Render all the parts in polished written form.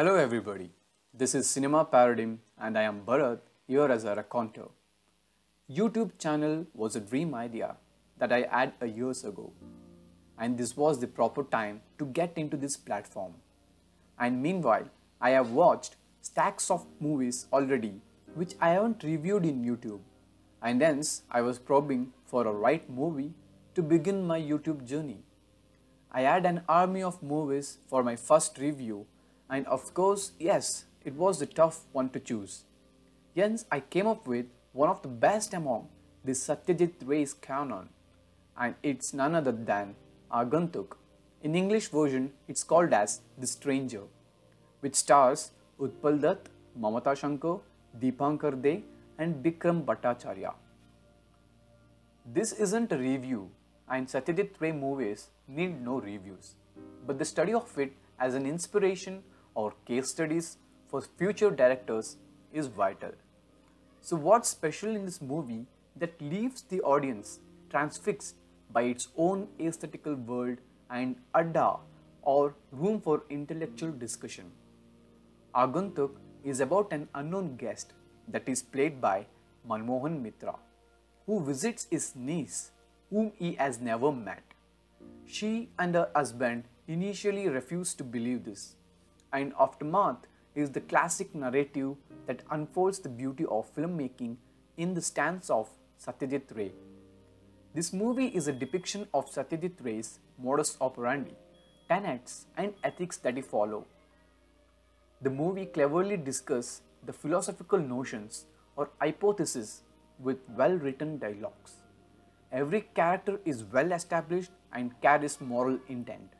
Hello everybody, this is Cinema Paradigm and I am Bharath, here as a raconteur. YouTube channel was a dream idea that I had a years ago, and this was the proper time to get into this platform. And meanwhile, I have watched stacks of movies already which I haven't reviewed in YouTube, and hence I was probing for a right movie to begin my YouTube journey. I had an army of movies for my first review, and of course, yes, it was a tough one to choose. Hence, I came up with one of the best among the Satyajit Ray's canon, and it's none other than Agantuk. In English version, it's called as The Stranger, which stars Utpal Dutt, Mamata Shankar, Deepankar De and Bikram Bhattacharya. This isn't a review, and Satyajit Ray movies need no reviews, but the study of it as an inspiration or case studies for future directors is vital. So what's special in this movie that leaves the audience transfixed by its own aesthetical world and adda or room for intellectual discussion? Agantuk is about an unknown guest that is played by Manmohan Mitra, who visits his niece whom he has never met. She and her husband initially refuse to believe this, and aftermath is the classic narrative that unfolds the beauty of filmmaking in the stance of Satyajit Ray. This movie is a depiction of Satyajit Ray's modus operandi, tenets and ethics that he follows. The movie cleverly discusses the philosophical notions or hypotheses with well-written dialogues. Every character is well established and carries moral intent.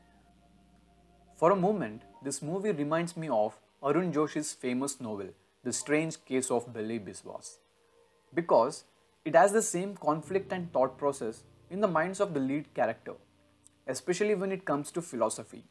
For a moment, this movie reminds me of Arun Joshi's famous novel, The Strange Case of Billy Biswas, because it has the same conflict and thought process in the minds of the lead character, especially when it comes to philosophy.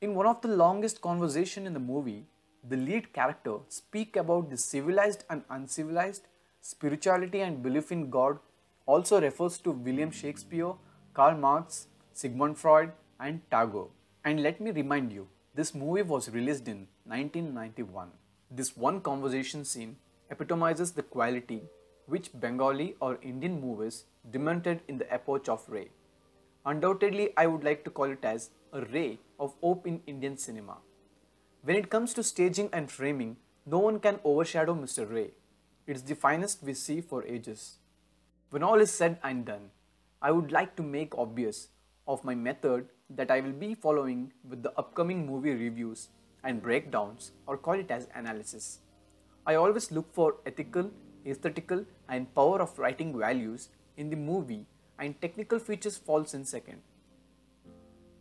In one of the longest conversations in the movie, the lead character speaks about the civilized and uncivilized, spirituality and belief in God, also refers to William Shakespeare, Karl Marx, Sigmund Freud and Tagore. And let me remind you, this movie was released in 1991. This one conversation scene epitomizes the quality which Bengali or Indian movies demonstrated in the epoch of Ray. Undoubtedly, I would like to call it as a ray of hope in Indian cinema. When it comes to staging and framing, no one can overshadow Mr. Ray. It's the finest we see for ages. When all is said and done, I would like to make obvious of my method that I will be following with the upcoming movie reviews and breakdowns, or call it as analysis. I always look for ethical, aesthetical and power of writing values in the movie, and technical features falls in second.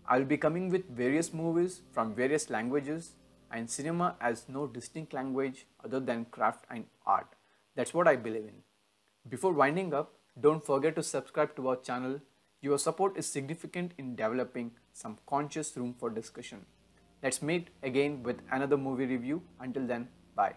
I will be coming with various movies from various languages, and cinema has no distinct language other than craft and art. That's what I believe in. Before winding up, don't forget to subscribe to our channel. Your support is significant in developing some conscious room for discussion. Let's meet again with another movie review. Until then, bye.